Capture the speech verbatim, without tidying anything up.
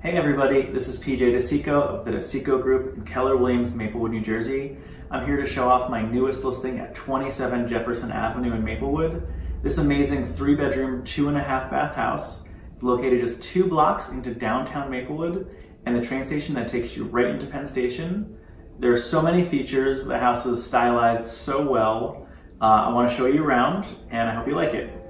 Hey everybody, this is P J DeCicco of the DeCicco Group in Keller Williams, Maplewood, New Jersey. I'm here to show off my newest listing at twenty-seven Jefferson Avenue in Maplewood. This amazing three bedroom, two and a half bath house is located just two blocks into downtown Maplewood and the train station that takes you right into Penn Station. There are so many features, the house is stylized so well. Uh, I want to show you around and I hope you like it.